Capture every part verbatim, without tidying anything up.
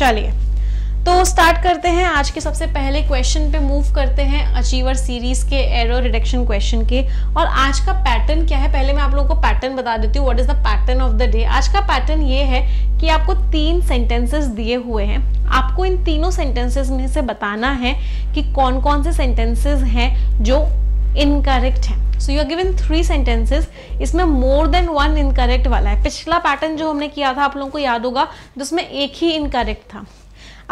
चलिए तो स्टार्ट करते हैं, आज के सबसे पहले क्वेश्चन पे मूव करते हैं, अचीवर सीरीज के एरर रिडक्शन क्वेश्चन के। और आज का पैटर्न क्या है, पहले मैं आप लोगों को पैटर्न बता देती हूँ, what is the pattern of the day. आज का पैटर्न ये है कि आपको तीन सेंटेंसेस दिए हुए हैं, आपको इन तीनों सेंटेंसेस में से बताना है कि कौन कौन से सेंटेंसेस हैं जो इनकरेक्ट है। So you are given three sentences, इसमें मोर देन वन इनकरेक्ट वाला है। पिछला पैटर्न जो हमने किया था आप लोगों को याद होगा, जिसमें एक ही इनकरेक्ट था।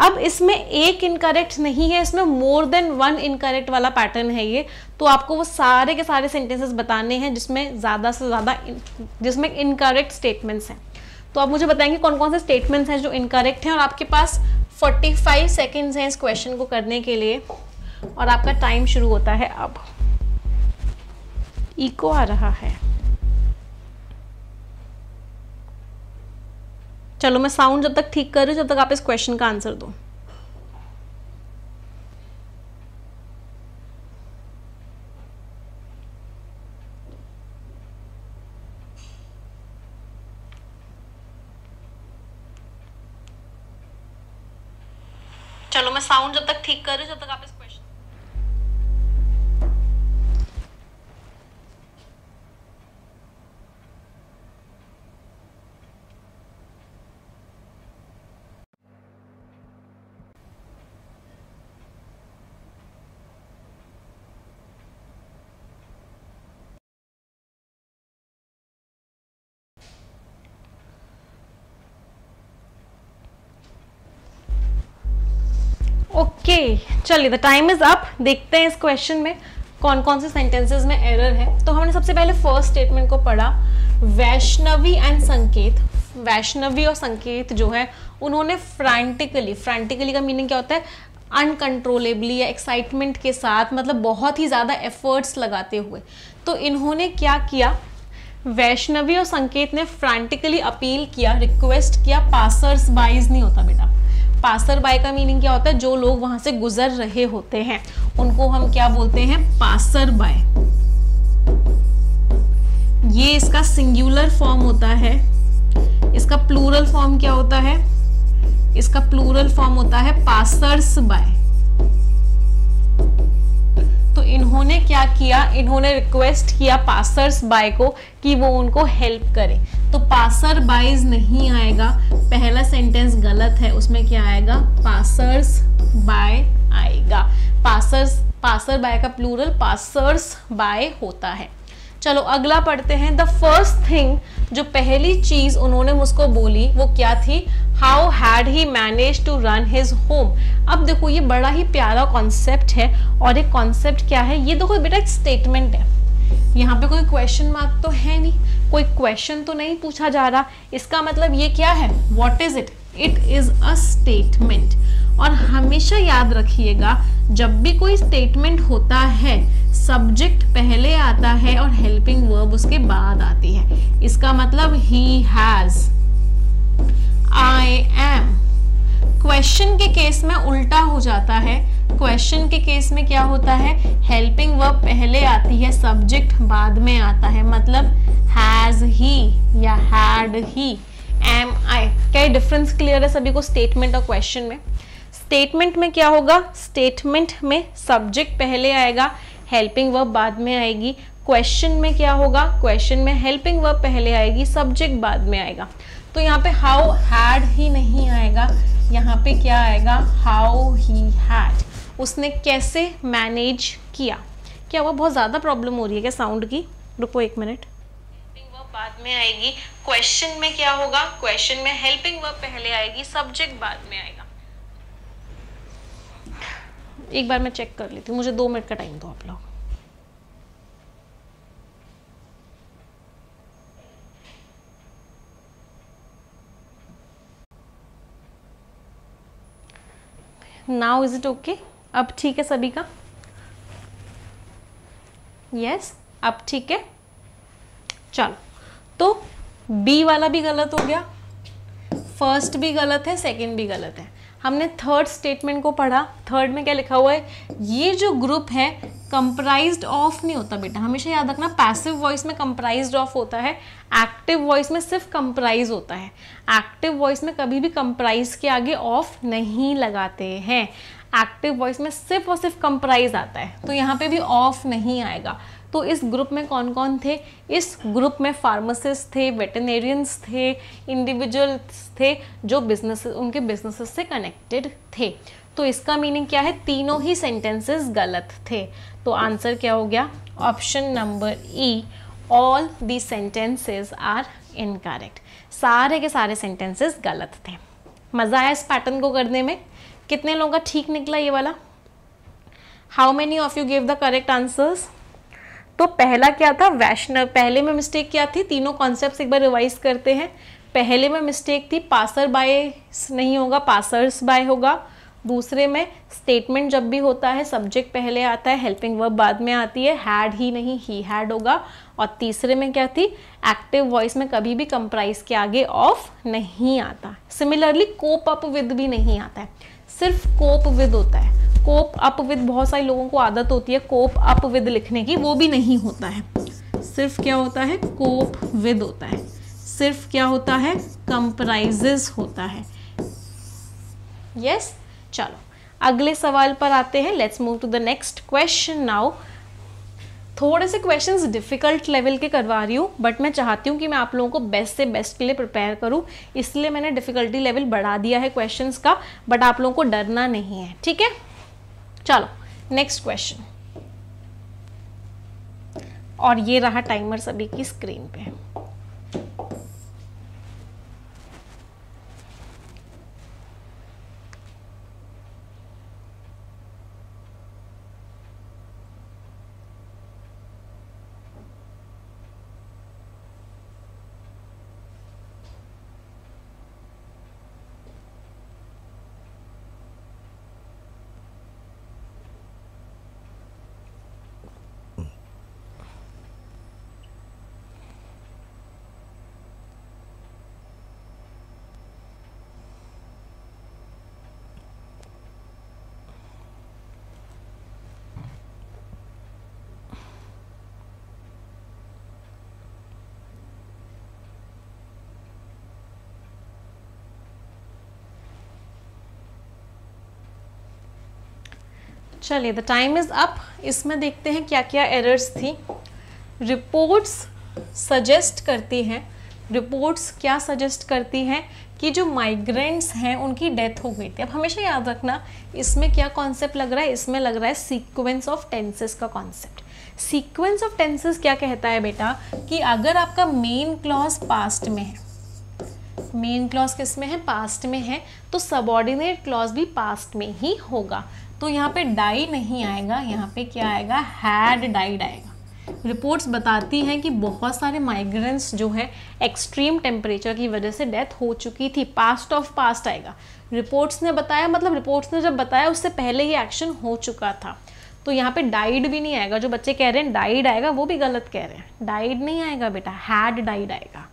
अब इसमें एक इनकरेक्ट नहीं है, इसमें मोर देन वन इनकरेक्ट वाला पैटर्न है ये। तो आपको वो सारे के सारे सेंटेंसेस बताने हैं जिसमें ज़्यादा से ज़्यादा जिसमें इनकरेक्ट स्टेटमेंट्स हैं। तो आप मुझे बताएंगे कौन कौन से स्टेटमेंट्स हैं जो इनकरेक्ट हैं। और आपके पास पैंतालीस सेकंड्स हैं इस क्वेश्चन को करने के लिए, और आपका टाइम शुरू होता है अब। इको आ रहा है, चलो मैं साउंड जब तक ठीक कर रही हूँ, जब तक आप इस क्वेश्चन का आंसर दो। चलो मैं साउंड जब तक ठीक कर रही हूँ, जब तक आप इस क्वेश्चन ओके okay, चलिए द टाइम इज अप। देखते हैं इस क्वेश्चन में कौन कौन से सेंटेंसेस में एरर है। तो हमने सबसे पहले फर्स्ट स्टेटमेंट को पढ़ा, वैष्णवी एंड संकेत। वैष्णवी और संकेत जो है उन्होंने फ्रैंटिकली, फ्रैंटिकली का मीनिंग क्या होता है, अनकंट्रोलेबली या एक्साइटमेंट के साथ, मतलब बहुत ही ज़्यादा एफर्ट्स लगाते हुए। तो इन्होंने क्या किया, वैष्णवी और संकेत ने फ्रैंटिकली अपील किया, रिक्वेस्ट किया। पासर्स बाइज नहीं होता बेटा, पासर बाय का मीनिंग क्या होता है, जो लोग वहां से गुजर रहे होते हैं उनको हम क्या बोलते हैं, पासर बाय। ये इसका सिंगुलर फॉर्म होता है, इसका प्लूरल फॉर्म क्या होता है, इसका प्लूरल फॉर्म होता है पासर्स बाय। तो इन्होंने क्या किया, इन्होंने रिक्वेस्ट किया पासर्स बाय को कि वो उनको हेल्प करें। तो पासर बाइज नहीं आएगा, पहला सेंटेंस गलत है, उसमें क्या आएगा, पासर्स बाय आएगा। पासर्स, पासर बाय का प्लूरल पासर्स बाय होता है। चलो अगला पढ़ते हैं, द फर्स्ट थिंग, जो पहली चीज़ उन्होंने मुझको बोली वो क्या थी, how had he manage to run his home. अब देखो ये बड़ा ही प्यारा कॉन्सेप्ट है, और एक कॉन्सेप्ट क्या है ये, देखो बेटा एक स्टेटमेंट है, यहाँ पे कोई क्वेश्चन मार्क तो है नहीं, कोई क्वेश्चन तो नहीं पूछा जा रहा। इसका मतलब ये क्या है, what is it, it is a statement. और हमेशा याद रखिएगा जब भी कोई स्टेटमेंट होता है, सब्जेक्ट पहले आता है और हेल्पिंग वर्ब उसके बाद आती है। इसका मतलब he has, I am. Question के केस में उल्टा हो जाता है, क्वेश्चन के केस में क्या होता है, हेल्पिंग वर्ब पहले आती है, सब्जेक्ट बाद में आता है। मतलब हैज ही या हैड ही, एम आई। क्या डिफरेंस क्लियर है सभी को स्टेटमेंट और क्वेश्चन में? स्टेटमेंट में क्या होगा, स्टेटमेंट में सब्जेक्ट पहले आएगा, हेल्पिंग वर्ब बाद में आएगी। क्वेश्चन में क्या होगा, क्वेश्चन में हेल्पिंग वर्ब पहले आएगी, सब्जेक्ट बाद में आएगा। तो यहाँ पे हाउ हैड ही नहीं आएगा, यहाँ पे क्या आएगा, हाउ ही हैड। उसने कैसे मैनेज किया। क्या हुआ, बहुत ज़्यादा प्रॉब्लम हो रही है क्या साउंड की, रुको एक मिनट। हेल्पिंग वर्ब बाद में आएगी, क्वेश्चन में क्या होगा, क्वेश्चन में हेल्पिंग वर्ब पहले आएगी, सब्जेक्ट बाद में आएगा। एक बार मैं चेक कर लेती हूँ, मुझे दो मिनट का टाइम दो आप लोग। नाउ इज इट ओके, अब ठीक है सभी का? यस yes, अब ठीक है। चलो तो बी वाला भी गलत हो गया, फर्स्ट भी गलत है, सेकंड भी गलत है। हमने थर्ड स्टेटमेंट को पढ़ा। थर्ड में क्या लिखा हुआ है, ये जो ग्रुप है कंप्राइज्ड ऑफ नहीं होता बेटा, हमेशा याद रखना। पैसिव वॉइस में कंप्राइज्ड ऑफ होता है, एक्टिव वॉइस में सिर्फ कंप्राइज होता है। एक्टिव वॉइस में कभी भी कंप्राइज के आगे ऑफ नहीं लगाते हैं। एक्टिव वॉइस में सिर्फ और सिर्फ कंप्राइज आता है, तो यहाँ पे भी ऑफ नहीं आएगा। तो इस ग्रुप में कौन कौन थे? इस ग्रुप में फार्मासिस्ट थे, वेटरनेरियंस थे, इंडिविजुअल्स थे जो बिजनेस उनके बिजनेसेस से कनेक्टेड थे। तो इसका मीनिंग क्या है, तीनों ही सेंटेंसेस गलत थे। तो आंसर क्या हो गया, option number E, all the sentences are incorrect. सारे के सारे सेंटेंसेस गलत थे। मज़ा आया इस पैटर्न को करने में? कितने लोगों का ठीक निकला ये वाला? How many of you give the correct answers? तो पहला क्या था, वैष्णव। पहले में मिस्टेक क्या थी, तीनों कॉन्सेप्ट्स एक बार रिवाइज करते हैं। पहले में मिस्टेक थी पासर बाय नहीं होगा, पासर्स बाय होगा। दूसरे में स्टेटमेंट जब भी होता है सब्जेक्ट पहले आता है, हेल्पिंग वर्ब बाद में आती है, हैड ही नहीं ही हैड होगा। और तीसरे में क्या थी, एक्टिव वॉइस में कभी भी कंप्राइज के आगे ऑफ नहीं आता। सिमिलरली कोप अप विद भी नहीं आता है, सिर्फ कोप विद होता है। कोप अप विद बहुत सारे लोगों को आदत होती है कोप अप विद लिखने की, वो भी नहीं होता है। सिर्फ क्या होता है, कोप विद होता है। सिर्फ क्या होता है, कंप्राइजेस होता है। Yes yes? चलो अगले सवाल पर आते हैं। Let's move to the next question now. थोड़े से क्वेश्चंस डिफ़िकल्ट लेवल के करवा रही हूँ, बट मैं चाहती हूँ कि मैं आप लोगों को बेस्ट से बेस्ट के लिए प्रिपेयर करूँ, इसलिए मैंने डिफ़िकल्टी लेवल बढ़ा दिया है क्वेश्चंस का, बट आप लोगों को डरना नहीं है, ठीक है। चलो नेक्स्ट क्वेश्चन, और ये रहा टाइमर सभी की स्क्रीन पे। चलिए द टाइम इज़ अप। इसमें देखते हैं क्या क्या एरर्स थी। रिपोर्ट्स सजेस्ट करती हैं, रिपोर्ट्स क्या सजेस्ट करती हैं कि जो माइग्रेंट्स हैं उनकी डेथ हो गई थी। अब हमेशा याद रखना इसमें क्या कॉन्सेप्ट लग रहा है, इसमें लग रहा है सीक्वेंस ऑफ टेंसेस का कॉन्सेप्ट। सीक्वेंस ऑफ टेंसेस क्या कहता है बेटा, कि अगर आपका मेन क्लॉज पास्ट में है, मेन क्लॉज किस में है, पास्ट में है, तो सबऑर्डिनेट क्लॉज भी पास्ट में ही होगा। तो यहाँ पे डाई नहीं आएगा, यहाँ पे क्या आएगा, हैड डाइड आएगा। रिपोर्ट्स बताती हैं कि बहुत सारे माइग्रेंट्स जो है एक्सट्रीम टेम्परेचर की वजह से डेथ हो चुकी थी। पास्ट ऑफ पास्ट आएगा, रिपोर्ट्स ने बताया मतलब रिपोर्ट्स ने जब बताया उससे पहले ही एक्शन हो चुका था। तो यहाँ पे डाइड भी नहीं आएगा। जो बच्चे कह रहे हैं डाइड आएगा वो भी गलत कह रहे हैं, डाइड नहीं आएगा बेटा, हैड डाइड आएगा।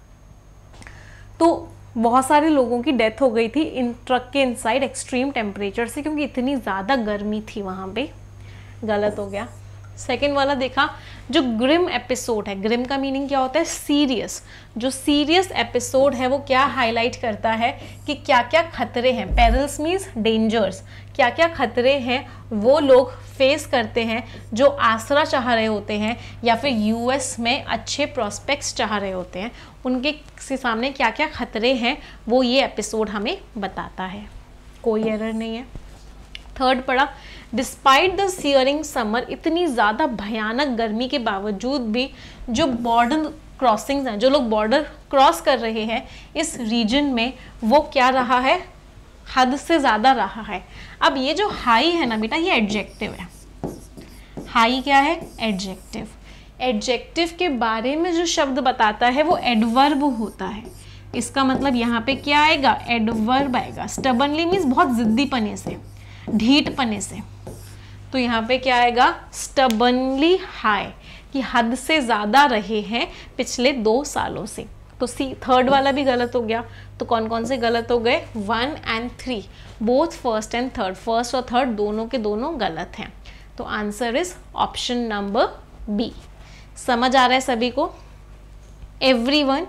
तो बहुत सारे लोगों की डेथ हो गई थी इन ट्रक के इनसाइड एक्सट्रीम टेम्परेचर से, क्योंकि इतनी ज़्यादा गर्मी थी वहाँ पे। गलत हो गया। सेकेंड वाला देखा, जो ग्रिम एपिसोड है, ग्रिम का मीनिंग क्या होता है, सीरियस। जो सीरियस एपिसोड है वो क्या हाईलाइट करता है कि क्या क्या खतरे हैं, पेरिल्स मीन्स डेंजर्स, क्या क्या खतरे हैं वो लोग फेस करते हैं जो आसरा चाह रहे होते हैं या फिर यूएस में अच्छे प्रॉस्पेक्ट्स चाह रहे होते हैं, उनके से सामने क्या क्या खतरे हैं वो ये एपिसोड हमें बताता है। कोई एरर नहीं है। थर्ड पढ़ा, डिस्पाइट द सियरिंग समर, इतनी ज़्यादा भयानक गर्मी के बावजूद भी जो बॉर्डर क्रॉसिंग्स हैं, जो लोग बॉर्डर क्रॉस कर रहे हैं इस रीजन में, वो क्या रहा है, हद से ज़्यादा रहा है। अब ये जो हाई है ना बेटा, ये एडजेक्टिव है। हाई क्या है, एडजेक्टिव। एडजेक्टिव के बारे में जो शब्द बताता है वो एडवर्ब होता है। इसका मतलब यहाँ पे क्या आएगा, एडवर्ब आएगा। स्टबनली मीन्स बहुत जिद्दीपने से, ढीठपने से। तो यहाँ पे क्या आएगा, स्टबनली हाई, कि हद से ज़्यादा रहे हैं पिछले दो सालों से। तो सी थर्ड वाला भी गलत हो गया। तो कौन कौन से गलत हो गए? One and three, both first and third, first और थर्ड दोनों के दोनों गलत हैं। तो answer is option number B. समझ आ रहा है सभी को? एवरीवन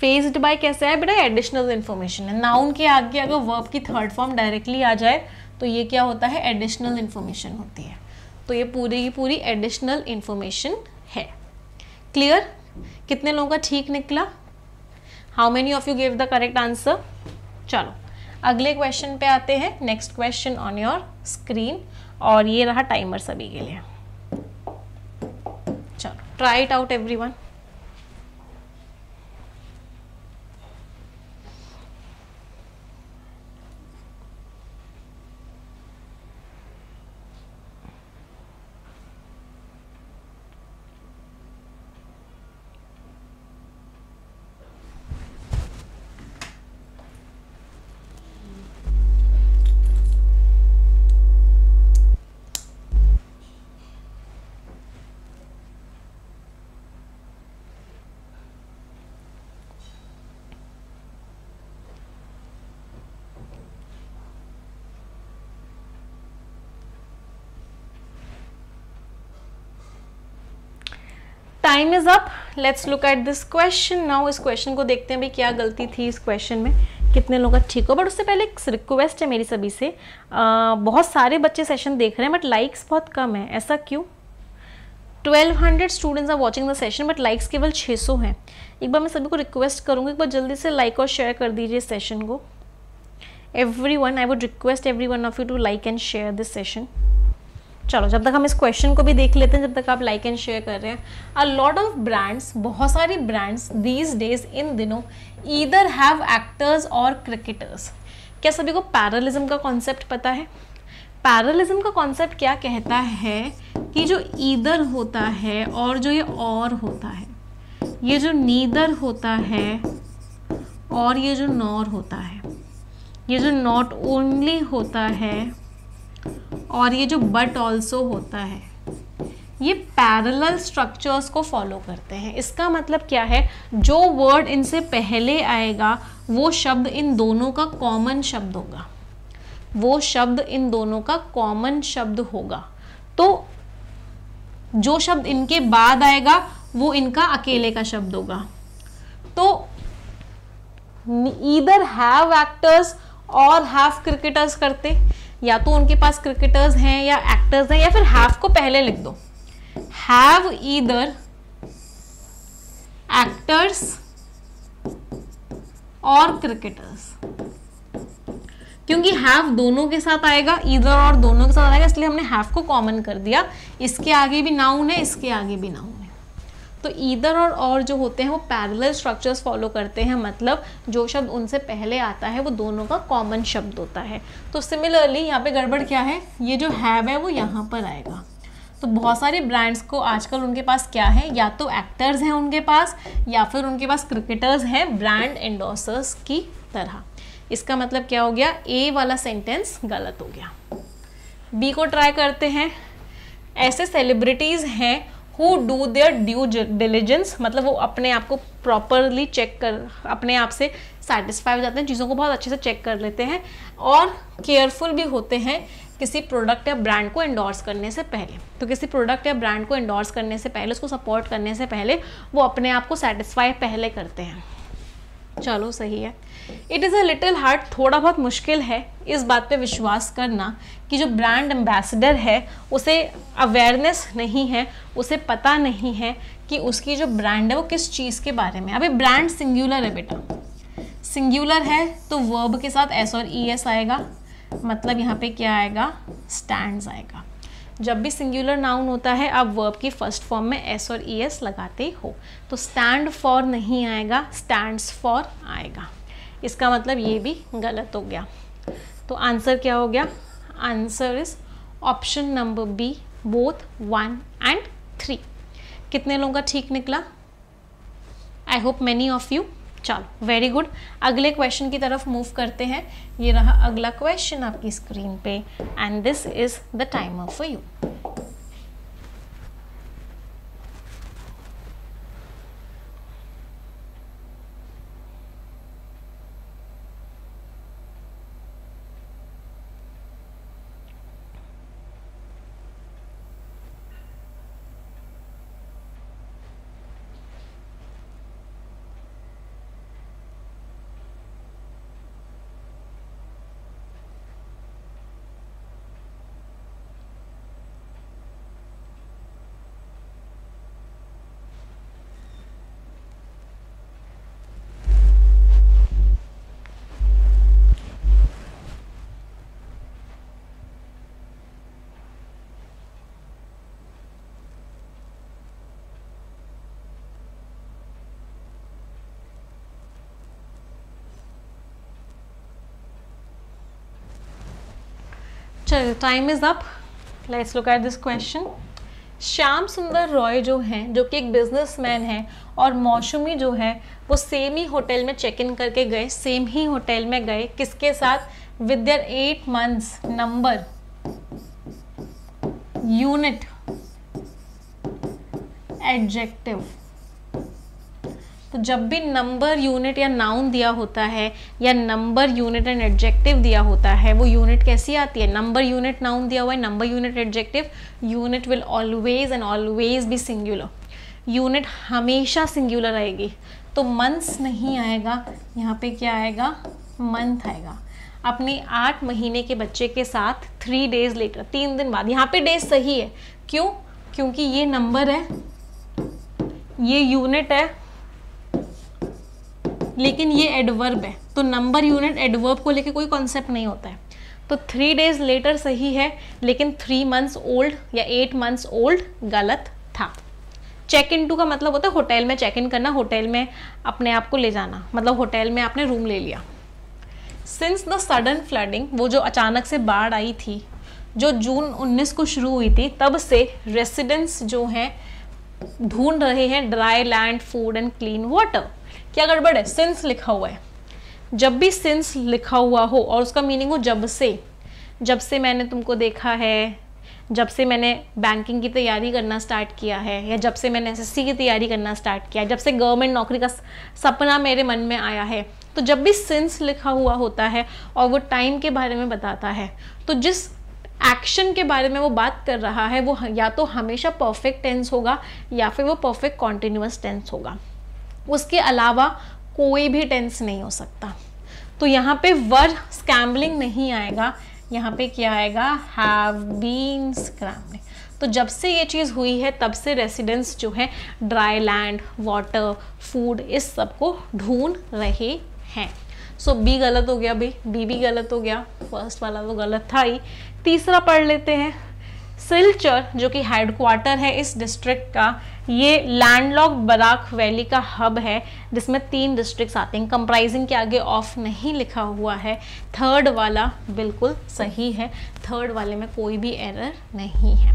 फेस्ड बाय कैसा है बेटा? एडिशनल इन्फॉर्मेशन है। नाउन के आगे अगर वर्ब की थर्ड फॉर्म डायरेक्टली आ जाए तो ये क्या होता है? एडिशनल इन्फॉर्मेशन होती है। तो ये पूरी की पूरी एडिशनल इन्फॉर्मेशन है। क्लियर? कितने लोगों का ठीक निकला? How many of you give the correct answer? चलो अगले क्वेश्चन पे आते हैं। Next question on your screen, और ये रहा टाइमर सभी के लिए। चलो try it out everyone. Time is up. Let's look at this question now. इस क्वेश्चन को देखते हैं भाई क्या गलती थी इस क्वेश्चन में, कितने लोगों का ठीक हो। बट उससे पहले एक रिक्वेस्ट है मेरी सभी से, आ, बहुत सारे बच्चे सेशन देख रहे हैं बट लाइक्स बहुत कम है। ऐसा क्यों? Twelve hundred students are watching the session but likes केवल छह सौ हैं। एक बार मैं सभी को रिक्वेस्ट करूँगी, एक बार जल्दी से लाइक और शेयर कर दीजिए सेशन को। Everyone I would request every one of you to like and share this session. चलो जब तक हम इस क्वेश्चन को भी देख लेते हैं, जब तक आप लाइक एंड शेयर कर रहे हैं। अ लॉट ऑफ ब्रांड्स, बहुत सारी ब्रांड्स दीज डेज इन दिनों ईदर हैव एक्टर्स और क्रिकेटर्स। क्या सभी को पैरलिज्म का कॉन्सेप्ट पता है? पैरलिज्म का कॉन्सेप्ट क्या कहता है कि जो ईदर होता है और जो ये और होता है, ये जो नीदर होता है और ये जो नॉर होता है, ये जो नॉट ओनली होता है और ये जो बट ऑल्सो होता है, ये पैरेलल स्ट्रक्चर्स को फॉलो करते हैं। इसका मतलब क्या है? जो वर्ड इनसे पहले आएगा वो शब्द इन दोनों का कॉमन शब्द होगा, वो शब्द इन दोनों का कॉमन शब्द होगा। तो जो शब्द इनके बाद आएगा वो इनका अकेले का शब्द होगा। तो ईदर हैव एक्टर्स और हैव क्रिकेटर्स करते, या तो उनके पास क्रिकेटर्स हैं या एक्टर्स हैं, या फिर हैव को पहले लिख दो। हैव ईदर एक्टर्स और क्रिकेटर्स, क्योंकि हैव दोनों के साथ आएगा, ईदर और दोनों के साथ आएगा, इसलिए हमने हैव को कॉमन कर दिया। इसके आगे भी नाउन है, इसके आगे भी नाउन है। तो ईदर और और जो होते हैं वो पैरेलल स्ट्रक्चर्स फॉलो करते हैं, मतलब जो शब्द उनसे पहले आता है वो दोनों का कॉमन शब्द होता है। तो सिमिलरली यहाँ पे गड़बड़ क्या है? ये जो हैव है वो यहाँ पर आएगा। तो बहुत सारे ब्रांड्स को आजकल उनके पास क्या है, या तो एक्टर्स हैं उनके पास या फिर उनके पास क्रिकेटर्स हैं, ब्रांड एंडोर्सर्स की तरह। इसका मतलब क्या हो गया? ए वाला सेंटेंस गलत हो गया। बी को ट्राई करते हैं। ऐसे सेलिब्रिटीज़ हैं Who do their due diligence, मतलब वो अपने आप को प्रॉपरली चेक कर, अपने आप से सेटिस्फाई हो जाते हैं, चीज़ों को बहुत अच्छे से चेक कर लेते हैं और केयरफुल भी होते हैं किसी प्रोडक्ट या ब्रांड को एंडोर्स करने से पहले। तो किसी प्रोडक्ट या ब्रांड को एंडोर्स करने से पहले, उसको सपोर्ट करने से पहले वो अपने आप को सेटिस्फाई पहले करते हैं। चलो सही है। It is a little hard, थोड़ा बहुत मुश्किल है इस बात पे विश्वास करना कि जो ब्रांड एम्बेसडर है उसे अवेयरनेस नहीं है, उसे पता नहीं है कि उसकी जो ब्रांड है वो किस चीज़ के बारे में। अभी ब्रांड सिंगुलर है बेटा, सिंगुलर है तो वर्ब के साथ एस और ई एस आएगा, मतलब यहाँ पे क्या आएगा? स्टैंड्स आएगा। जब भी सिंगुलर नाउन होता है आप वर्ब की फर्स्ट फॉर्म में एस और ई एस लगाते हो। तो स्टैंड फॉर नहीं आएगा, स्टैंड्स फॉर आएगा। इसका मतलब ये भी गलत हो गया। तो आंसर क्या हो गया? Answer is option number B, both one and three. कितने लोगों का ठीक निकला? I hope many of you. चलो वेरी गुड। अगले क्वेश्चन की तरफ मूव करते हैं। ये रहा अगला क्वेश्चन आपकी screen ScreenPay, and this is the timer for you. चलो time is up, let's look at this question. Shyam Sundar Roy जो हैं, जो कि एक बिजनेसमैन है, और मौसमी जो है वो सेम ही होटल में चेक इन करके गए, सेम ही होटल में गए, किसके साथ? With their eight months number unit adjective. तो जब भी नंबर यूनिट या नाउन दिया होता है या नंबर यूनिट एंड एडजेक्टिव दिया होता है, वो यूनिट कैसी आती है? नंबर यूनिट नाउन दिया हुआ है, number unit adjective, unit will always and always be singular, unit हमेशा सिंगुलर आएगी। तो मंथ्स नहीं आएगा, यहाँ पे क्या आएगा? मंथ आएगा। अपने आठ महीने के बच्चे के साथ थ्री डेज लेटर, तीन दिन बाद। यहाँ पे डेज सही है, क्यों? क्योंकि ये नंबर है, ये यूनिट है, लेकिन ये एडवर्ब है, तो नंबर यूनिट एडवर्ब को लेके कोई कॉन्सेप्ट नहीं होता है। तो थ्री डेज लेटर सही है, लेकिन थ्री मंथ्स ओल्ड या एट मंथ्स ओल्ड गलत था। चेक इन टू का मतलब होता है होटल में चेक इन करना, होटल में अपने आप को ले जाना, मतलब होटल में आपने रूम ले लिया। सिंस द सडन फ्लडिंग, वो जो अचानक से बाढ़ आई थी जो जून उन्नीस को शुरू हुई थी, तब से रेसिडेंट्स जो हैं ढूंढ रहे हैं dry land, food and clean water. क्या गड़बड़ है? सिंस लिखा हुआ है। जब भी सिंस लिखा हुआ हो और उसका मीनिंग हो जब से, जब से मैंने तुमको देखा है, जब से मैंने बैंकिंग की तैयारी करना स्टार्ट किया है, या जब से मैंने एसएससी की तैयारी करना स्टार्ट किया, जब से गवर्नमेंट नौकरी का सपना मेरे मन में आया है, तो जब भी सिंस लिखा हुआ होता है और वो टाइम के बारे में बताता है, तो जिस एक्शन के बारे में वो बात कर रहा है वो या तो हमेशा परफेक्ट टेंस होगा या फिर वो परफेक्ट कॉन्टिन्यूस टेंस होगा, उसके अलावा कोई भी टेंस नहीं हो सकता। तो यहाँ पे वर स्क्रैम्बलिंग नहीं आएगा, यहाँ पे क्या आएगा? Have been scrambling. तो जब से ये चीज़ हुई है तब से रेसिडेंट्स जो है ड्राई लैंड, वाटर, फूड, इस सब को ढूंढ रहे हैं। सो बी गलत हो गया, बी बी भी गलत हो गया, फर्स्ट वाला तो गलत था ही। तीसरा पढ़ लेते हैं। सिलचर जो कि हेडक्वार्टर है इस डिस्ट्रिक्ट का, ये लैंडलॉक बराक वैली का हब है जिसमें तीन डिस्ट्रिक्ट्स आते हैं। कंप्राइजिंग के आगे ऑफ नहीं लिखा हुआ है। थर्ड वाला बिल्कुल सही है, थर्ड वाले में कोई भी एरर नहीं है।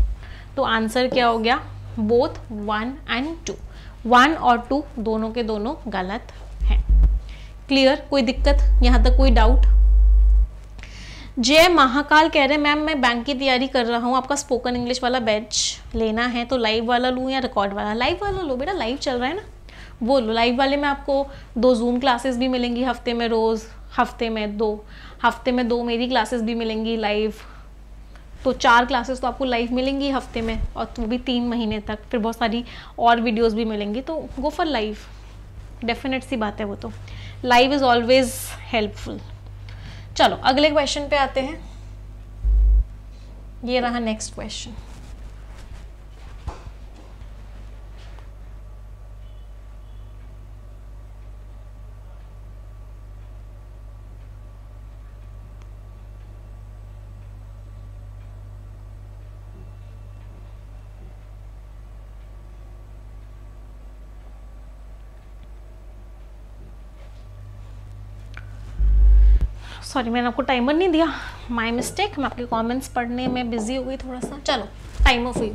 तो आंसर क्या हो गया? Both one and two, one और टू दोनों के दोनों गलत हैं। क्लियर? कोई दिक्कत यहाँ तक? कोई डाउट? जय महाकाल कह रहे हैं मैम मैं बैंक की तैयारी कर रहा हूँ, आपका स्पोकन इंग्लिश वाला बैच लेना है तो लाइव वाला लूँ या रिकॉर्ड वाला? लाइव वाला लो बेटा, लाइव चल रहा है ना वो लो। लाइव वाले में आपको दो जूम क्लासेस भी मिलेंगी, हफ्ते में रोज़ हफ्ते में दो हफ्ते में दो मेरी क्लासेस भी मिलेंगी लाइव, तो चार क्लासेस तो आपको लाइव मिलेंगी हफ्ते में, और वो भी तीन महीने तक, फिर बहुत सारी और वीडियोज़ भी मिलेंगी। तो गो फॉर लाइव, डेफिनेट सी बात है वो, तो लाइव इज़ ऑलवेज हेल्पफुल। चलो अगले क्वेश्चन पे आते हैं। ये रहा नेक्स्ट क्वेश्चन। सॉरी मैंने आपको टाइमर नहीं दिया, माय मिस्टेक। मैं आपके कमेंट्स पढ़ने में बिजी हो गई थोड़ा सा। चलो टाइमर फॉर यू।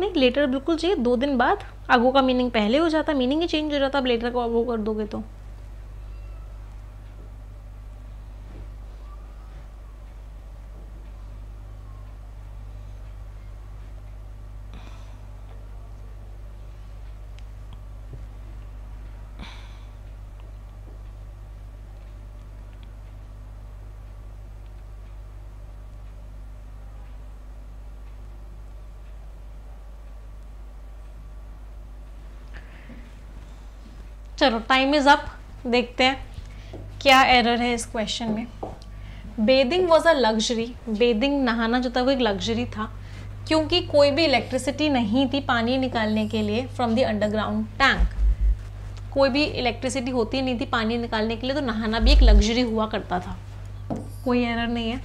नहीं, लेटर बिल्कुल चाहिए दो दिन बाद। आगो का मीनिंग पहले हो जाता, मीनिंग ही चेंज हो जाता। अब लेटर को आगो कर दोगे तो चलो टाइम इज अप। देखते हैं क्या एरर है इस क्वेश्चन में। Bathing was a luxury, bathing नहाना जो था वो एक लग्जरी था क्योंकि कोई भी इलेक्ट्रिसिटी नहीं थी पानी निकालने के लिए फ्रॉम द अंडरग्राउंड टैंक। कोई भी इलेक्ट्रिसिटी होती नहीं थी पानी निकालने के लिए, तो नहाना भी एक लग्जरी हुआ करता था। कोई एरर नहीं है।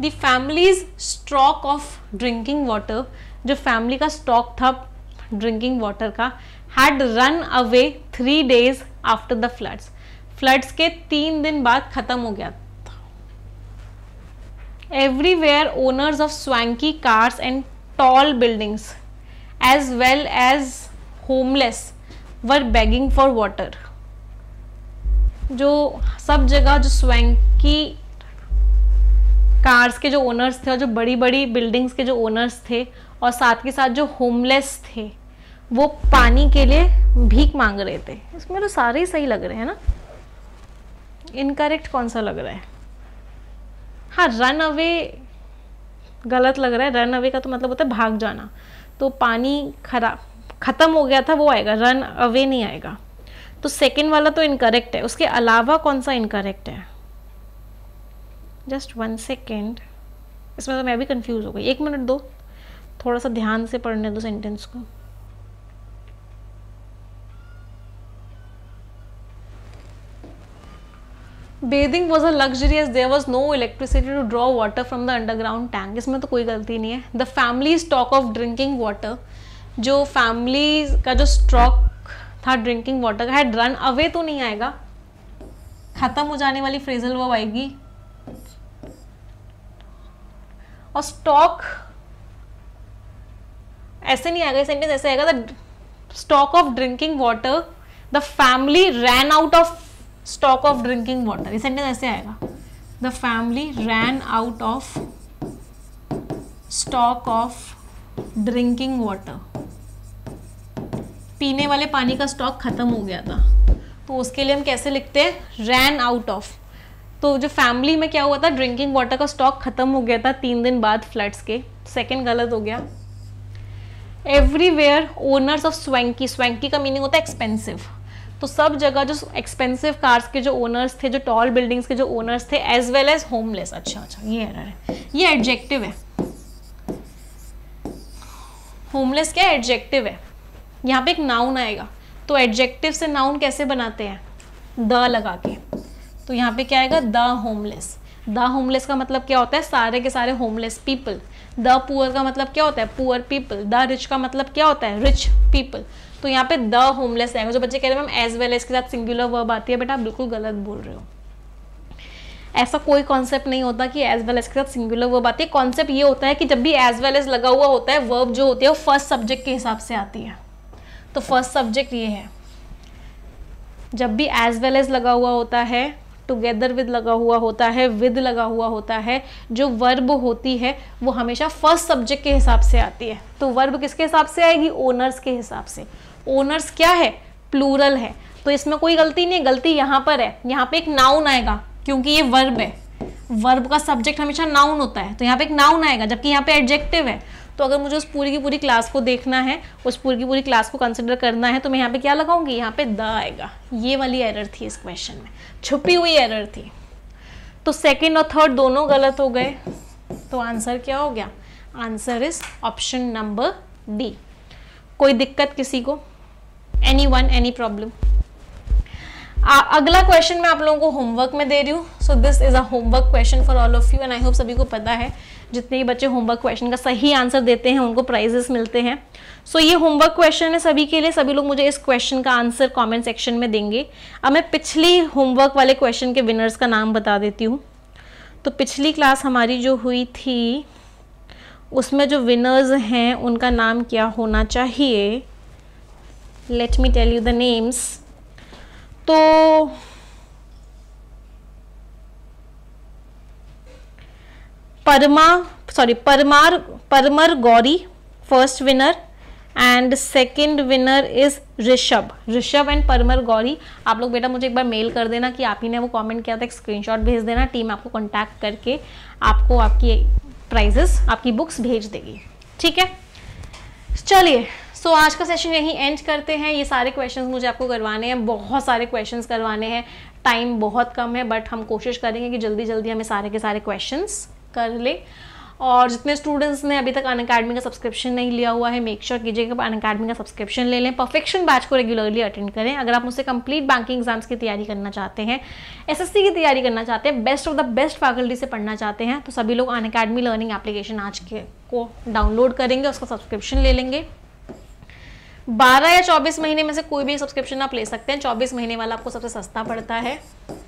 The families stock of drinking water, जो फैमिली का स्टॉक था ड्रिंकिंग वाटर का had run away three days after the floods, floods के तीन दिन बाद खत्म हो गया था. Everywhere owners of swanky cars and tall buildings as well as homeless were begging for water. जो सब जगह जो स्वैंकी कार्स के जो ओनर्स थे और जो बड़ी बड़ी बिल्डिंग्स के जो ओनर्स थे और साथ के साथ जो होमलेस थे वो पानी के लिए भीख मांग रहे थे. इसमें तो सारे ही सही लग रहे हैं ना, इनकरेक्ट कौन सा लग रहा है? हाँ, रन अवे गलत लग रहा है. रन अवे का तो मतलब होता है भाग जाना, तो पानी खराब ख़त्म हो गया था वो आएगा, रन अवे नहीं आएगा. तो सेकेंड वाला तो इनकरेक्ट है. उसके अलावा कौन सा इनकरेक्ट है? जस्ट वन सेकेंड, इसमें तो मैं भी कंफ्यूज हो गई. एक मिनट दो, थोड़ा सा ध्यान से पढ़ने दो सेंटेंस को. Bathing was a luxury as there was no electricity to draw water from the underground tank. इसमें तो कोई गलती नहीं है. The family stock of drinking water, जो families का जो स्टॉक था drinking water का, had run away तो नहीं आएगा, खत्म हो जाने वाली phrasal verb आएगी. और stock ऐसे नहीं आएगा, सेंटेंस ऐसे आएगा the stock of drinking water, the family ran out of stock of drinking water. ये सेंटेंस ऐसे आएगा, the family ran out of stock of drinking water. पीने वाले पानी का स्टॉक खत्म हो गया था, तो उसके लिए हम कैसे लिखते हैं? Ran out of. तो जो फैमिली में क्या हुआ था, ड्रिंकिंग वाटर का स्टॉक खत्म हो गया था तीन दिन बाद फ्लड्स के. सेकेंड गलत हो गया. Everywhere owners of swanky, swanky का मीनिंग होता है एक्सपेंसिव, तो सब जगह जो एक्सपेंसिव कार्स के जो ओनर्स थे, जो टॉल बिल्डिंग्स के जो ओनर्स थे, एज वेल एज होमलेस. अच्छा अच्छा ये एरर है, ये एडजेक्टिव है. होमलेस क्या एडजेक्टिव है, यहाँ पे एक नाउन आएगा. तो एडजेक्टिव से नाउन कैसे बनाते हैं? द लगा के. तो यहाँ पे क्या आएगा? The homeless. द होमलेस का मतलब क्या होता है? सारे के सारे होमलेस पीपल. द पुअर का मतलब क्या होता है? Poor people. द रिच का मतलब क्या होता है? Rich people. तो यहाँ पे द होमलेस आएगा. जो बच्चे कह रहे हैं मैम एज वेल एज के साथ सिंगुलर वर्ब आती है, बेटा आप बिल्कुल गलत बोल रहे हो. ऐसा कोई कॉन्सेप्ट नहीं होता कि एज वेल एज के साथ सिंगुलर वर्ब आती है. कॉन्सेप्ट ये होता है कि जब भी एज वेल एज लगा हुआ होता है, वर्ब जो होती है वो फर्स्ट सब्जेक्ट के हिसाब से आती है. तो फर्स्ट सब्जेक्ट ये है, जब भी एज वेल एज लगा हुआ होता है, टुगेदर विद लगा हुआ होता है, विद लगा हुआ होता है, जो वर्ब होती है वो हमेशा फर्स्ट सब्जेक्ट के हिसाब से आती है. तो वर्ब किसके हिसाब से आएगी? ओनर्स के हिसाब से. ओनर्स क्या है? प्लूरल है. तो इसमें कोई गलती नहीं है, गलती यहाँ पर है. यहाँ पे एक नाउन आएगा क्योंकि ये वर्ब है, वर्ब का सब्जेक्ट हमेशा नाउन होता है. तो यहाँ पे एक नाउन आएगा, जबकि यहाँ पे एडजेक्टिव है. तो अगर मुझे उस पूरी की पूरी क्लास को देखना है, उस पूरी की पूरी क्लास को कंसिडर करना है, तो मैं यहाँ पे क्या लगाऊंगी? यहाँ पे द आएगा. ये वाली एरर थी इस क्वेश्चन में, छुपी हुई एरर थी. तो सेकेंड और थर्ड दोनों गलत हो गए. तो आंसर क्या हो गया? Answer is option number D. कोई दिक्कत किसी को? Anyone, any problem? अगला क्वेश्चन मैं आप लोगों को होमवर्क में दे रही हूँ. So this is a homework question for all of you and I hope सभी को पता है जितने भी बच्चे होमवर्क क्वेश्चन का सही आंसर देते हैं उनको प्राइजेस मिलते हैं. सो so, ये होमवर्क क्वेश्चन है सभी के लिए. सभी लोग मुझे इस क्वेश्चन का आंसर कमेंट सेक्शन में देंगे. अब मैं पिछली होमवर्क वाले क्वेश्चन के विनर्स का नाम बता देती हूँ. तो पिछली क्लास हमारी जो हुई थी उसमें जो विनर्स हैं उनका नाम क्या होना चाहिए? Let me tell you the names. तो Parma sorry Parmar Parmar Gauri first winner and second winner is Rishabh. Rishabh and Parmar Gauri, आप लोग बेटा मुझे एक बार मेल कर देना कि आप ही ने वो कमेंट किया था, एक स्क्रीनशॉट भेज देना. टीम आपको कांटेक्ट करके आपको आपकी प्राइजेस, आपकी बुक्स भेज देगी. ठीक है, चलिए. सो so, आज का सेशन यहीं एंड करते हैं. ये सारे क्वेश्चंस मुझे आपको करवाने हैं, बहुत सारे क्वेश्चंस करवाने हैं. टाइम बहुत कम है, बट हम कोशिश करेंगे कि जल्दी जल्दी हमें सारे के सारे क्वेश्चंस कर ले. और जितने स्टूडेंट्स ने अभी तक अनअकैडमी का सब्सक्रिप्शन नहीं लिया हुआ है, मेक श्योर कीजिए कि आप अनअकैडमी का सब्सक्रिप्शन ले लें. परफेक्शन बैच को रेगुलरली अटेंड करें. अगर आप मुझसे कंप्लीट बैंकिंग एग्जाम्स की तैयारी करना चाहते हैं, एसएससी की तैयारी करना चाहते हैं, best of the best faculty से पढ़ना चाहते हैं, तो सभी लोग अनअकैडमी लर्निंग एप्लीकेशन आज के को डाउनलोड करेंगे, उसका सब्सक्रिप्शन ले लेंगे. बारह या चौबीस महीने में से कोई भी सब्सक्रिप्शन आप ले सकते हैं। चौबीस महीने वाला आपको सबसे सस्ता पड़ता है।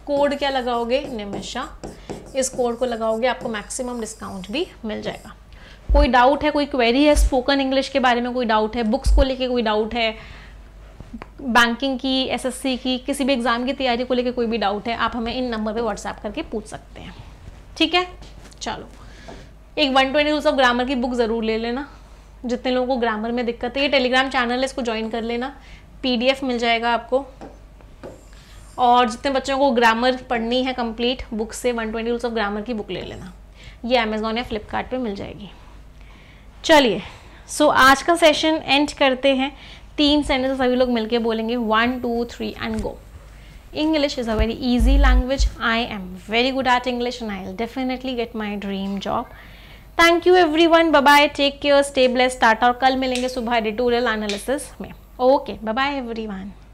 कोड क्या लगाओगे? निमिषा। इस कोड को लगाओगे आपको मैक्सिमम डिस्काउंट भी मिल जाएगा। कोई डाउट है, कोई क्वेरी है, स्पोकन इंग्लिश के बारे में कोई डाउट है, बुक्स को लेके कोई डाउट है, बैंकिंग की, एसएससी की, किसी भी एग्जाम की तैयारी को लेके कोई भी डाउट है, आप हमें इन नंबर पे व्हाट्सएप करके पूछ सकते हैं। ठीक है, चलो एक one twenty rules of grammar की बुक ज़रूर ले लेना। जितने लोगों को ग्रामर में दिक्कत है, ये टेलीग्राम चैनल है, इसको ज्वाइन कर लेना, पीडीएफ मिल जाएगा आपको। और जितने बच्चों को ग्रामर पढ़नी है कंप्लीट बुक से, one twenty rules of grammar की बुक ले लेना। ये अमेजोन या फ्लिपकार्ट पे मिल जाएगी। चलिए, सो आज का सेशन एंड करते हैं। तीन सेंटेंस सभी लोग मिलके बोलेंगे, one two three and go. English is a very easy language. I am very good at English and I'll definitely get my dream job. Thank you everyone. Bye bye. Take care. Stay blessed. Tata. और कल मिलेंगे सुबह editorial analysis में. Okay. Bye bye everyone.